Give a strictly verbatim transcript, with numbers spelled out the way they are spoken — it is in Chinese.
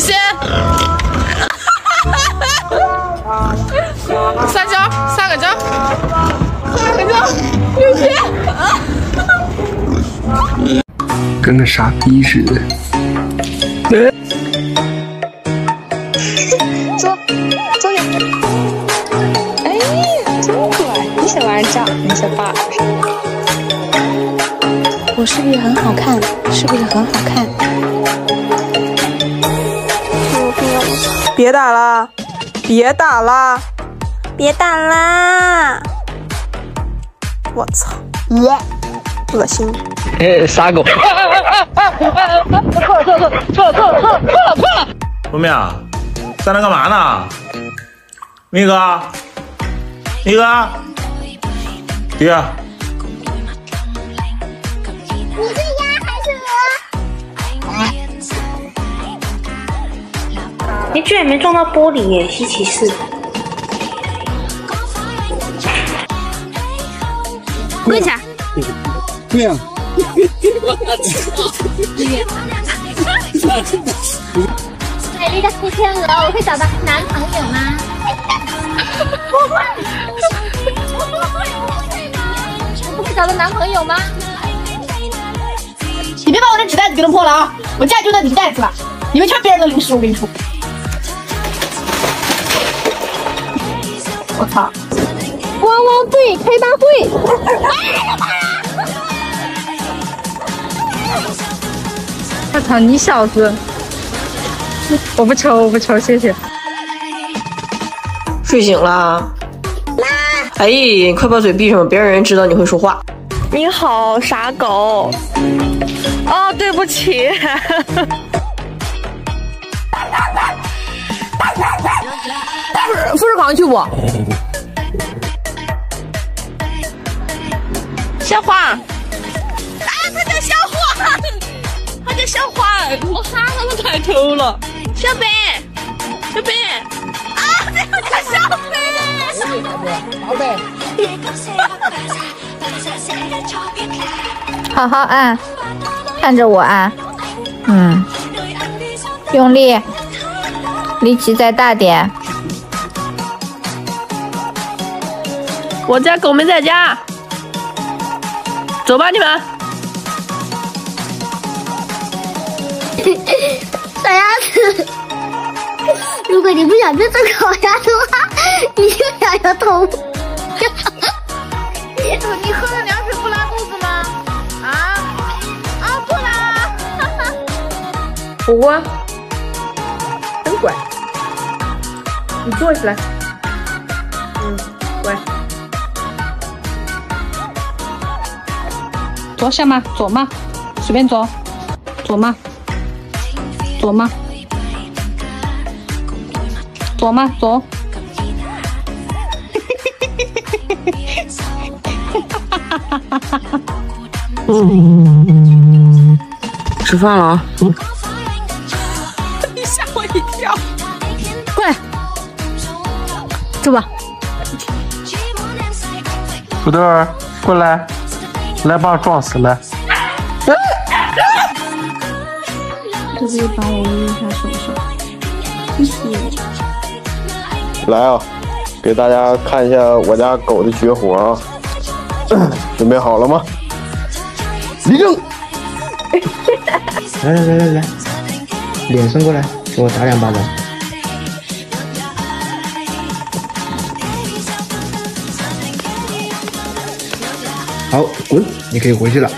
心，三胶，三个胶，三个胶，雨欣，跟个傻逼似的。坐，坐下。哎，真乖，你小玩具，你小爸。我是不是很好看？是不是很好看？ 别打啦！别打啦！别打啦！我操！恶心！哎，傻狗！错错错错错错错错！小妹啊，在那干嘛呢？明哥，明哥，爹。你是鸭还是鹅？ 你居然没撞到玻璃耶！稀奇事。跪下。对呀。美丽的黑天鹅，我会找到男朋友吗？不会。我会找到男朋友吗？你别把我的纸袋子给弄破了啊！我家就那纸袋子了，你们全别人的零食我给你出。 我操！汪汪队开大会！我操你小子！我不抽，我不抽，谢谢。睡醒啦！妈！哎，你快把嘴闭上，别让人知道你会说话。你好，傻狗。哦，对不起。富士富士康去不？小花，啊，他叫小花，他叫小花，我喊他们抬头了。小北，小北，啊，他叫小北。小北。好好按，看着我按，嗯，用力，力气再大点。 我家狗没在家，走吧你们。小鸭子，如果你不想变成烤鸭的话，你就摇摇头。你喝了凉水不拉肚子吗？啊啊不拉。火锅，真乖，你坐起来。嗯，乖。 左下吗？左吗？随便左，左吗？左吗？左吗？左。嗯，吃饭了啊！嗯、你吓我一跳！快，走吧。土豆儿，过来。 来把我撞死来！可不可以帮我捏一下手手？谢谢。来啊，给大家看一下我家狗的绝活啊！准备好了吗？立正！来来来来来，脸伸过来，给我打两巴掌。好，滚！你可以回去了。